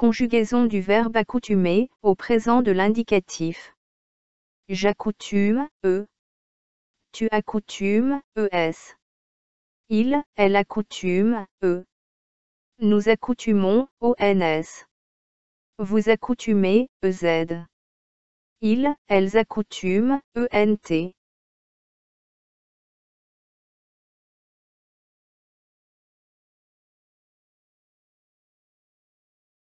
Conjugaison du verbe accoutumer au présent de l'indicatif. J'accoutume, e. Tu accoutumes, es. Il, elle accoutume, e. Nous accoutumons, ons. Vous accoutumez, ez. Ils, elles accoutument, ent.